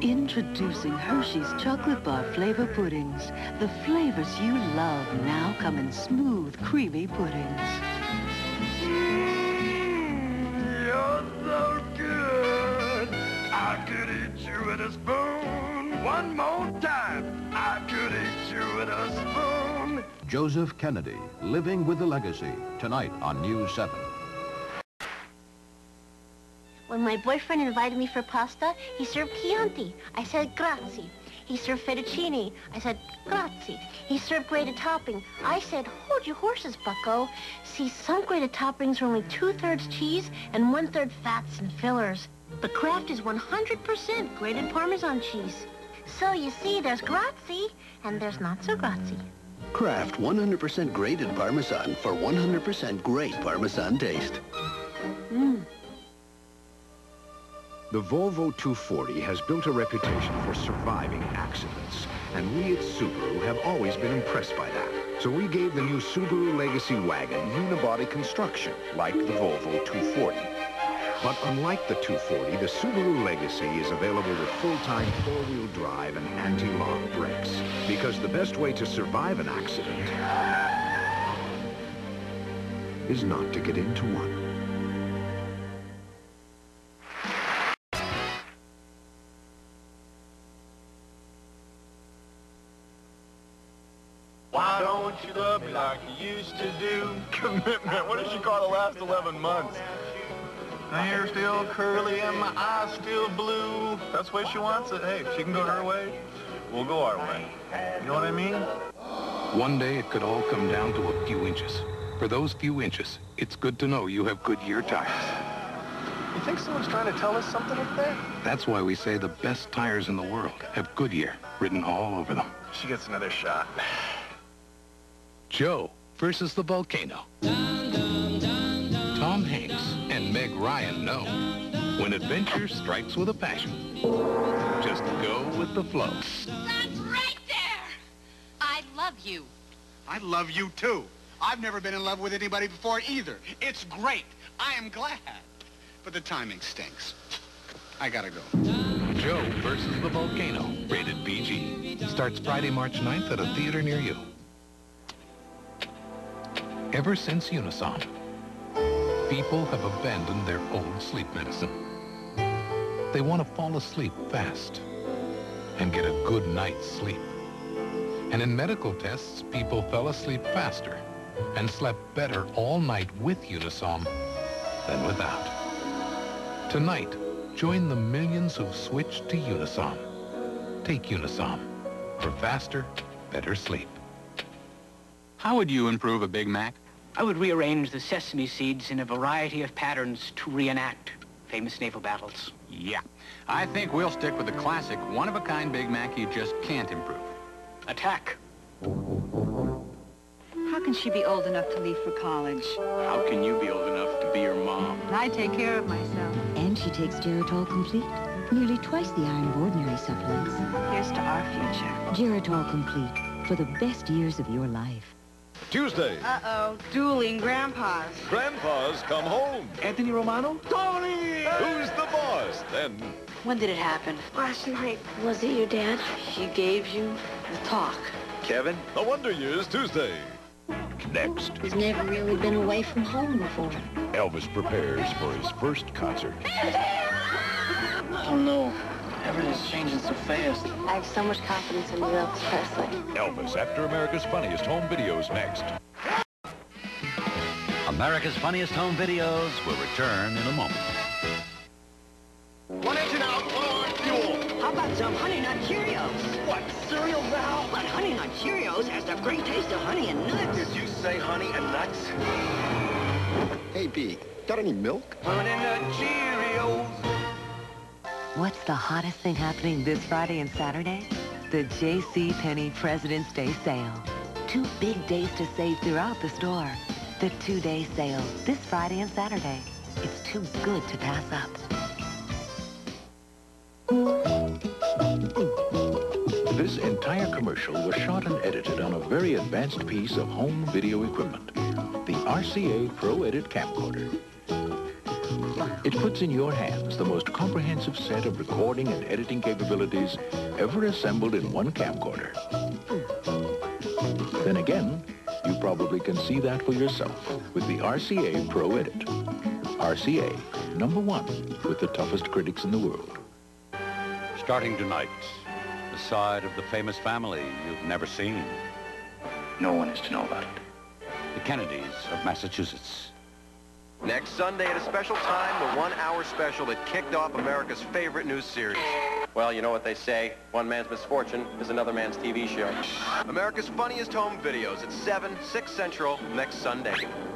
Introducing Hershey's Chocolate Bar Flavor Puddings. The flavors you love now come in smooth, creamy puddings. You're so good. I could eat you with a spoon. One more time. I could eat you with a spoon. Joseph Kennedy, Living with the Legacy, tonight on News 7. When my boyfriend invited me for pasta, he served Chianti. I said, grazie. He served fettuccine. I said, grazie. He served grated topping. I said, hold your horses, bucko. See, some grated toppings are only 2/3 cheese and 1/3 fats and fillers. But Kraft is 100% grated Parmesan cheese. So you see, there's grazie, and there's not so grazie. Kraft 100% grated Parmesan for 100% great Parmesan taste. Mmm. The Volvo 240 has built a reputation for surviving accidents, and we at Subaru have always been impressed by that. So we gave the new Subaru Legacy wagon unibody construction, like the Volvo 240. But unlike the 240, the Subaru Legacy is available with full-time four-wheel drive and anti-lock brakes, because the best way to survive an accident is not to get into one. Why don't you love me like you used to do? Commitment. What did she call the last 11 months? My hair still curly and my eyes still blue. That's the way she wants it. Hey, if she can go her way, we'll go our way. You know what I mean? One day it could all come down to a few inches. For those few inches, it's good to know you have Goodyear tires. You think someone's trying to tell us something up there? That's why we say the best tires in the world have Goodyear written all over them. She gets another shot. Joe versus the Volcano. Tom Hanks and Meg Ryan know when adventure strikes with a passion, just go with the flow. That's right there! I love you. I love you too. I've never been in love with anybody before either. It's great. I am glad. But the timing stinks. I gotta go. Joe versus the Volcano, rated PG. Starts Friday, March 9th at a theater near you. Ever since Unisom, people have abandoned their old sleep medicine. They want to fall asleep fast and get a good night's sleep. And in medical tests, people fell asleep faster and slept better all night with Unisom than without. Tonight, join the millions who've switched to Unisom. Take Unisom for faster, better sleep. How would you improve a Big Mac? I would rearrange the sesame seeds in a variety of patterns to reenact famous naval battles. Yeah. I think we'll stick with the classic one-of-a-kind Big Mac you just can't improve. Attack. How can she be old enough to leave for college? How can you be old enough to be your mom? I take care of myself. And she takes Geritol Complete, nearly twice the iron of ordinary supplements. Here's to our future. Geritol Complete, for the best years of your life. Tuesday. Uh-oh, dueling grandpas. Grandpas come home. Anthony Romano. Tony! Who's the Boss? Then. When did it happen? Last night. Was it your dad? He gave you the talk. Kevin. The Wonder Years, Tuesday. Next. He's never really been away from home before. Elvis prepares for his first concert. Oh, no. Everything's changing so fast. I have so much confidence in Elvis Presley. Elvis after America's Funniest Home Videos next. America's Funniest Home Videos will return in a moment. 1 engine out, 1 on fuel. How about some Honey Nut Cheerios? What, cereal now? But Honey Nut Cheerios has the great taste of honey and nuts. Did you say honey and nuts? Hey, B, got any milk? Honey Nut Cheerios. What's the hottest thing happening this Friday and Saturday? The J.C. Penney President's Day Sale. 2 big days to save throughout the store. The 2-day sale this Friday and Saturday. It's too good to pass up. This entire commercial was shot and edited on a very advanced piece of home video equipment, the RCA Pro-Edit Capcorder. It puts in your hands the most comprehensive set of recording and editing capabilities ever assembled in one camcorder. Then again, you probably can see that for yourself with the RCA Pro-Edit. RCA, #1 with the toughest critics in the world. Starting tonight, the side of the famous family you've never seen. No one is to know about it. The Kennedys of Massachusetts. Next Sunday at a special time, the one-hour special that kicked off America's favorite news series. Well, you know what they say, one man's misfortune is another man's TV show. America's Funniest Home Videos at 7, 6 Central, next Sunday.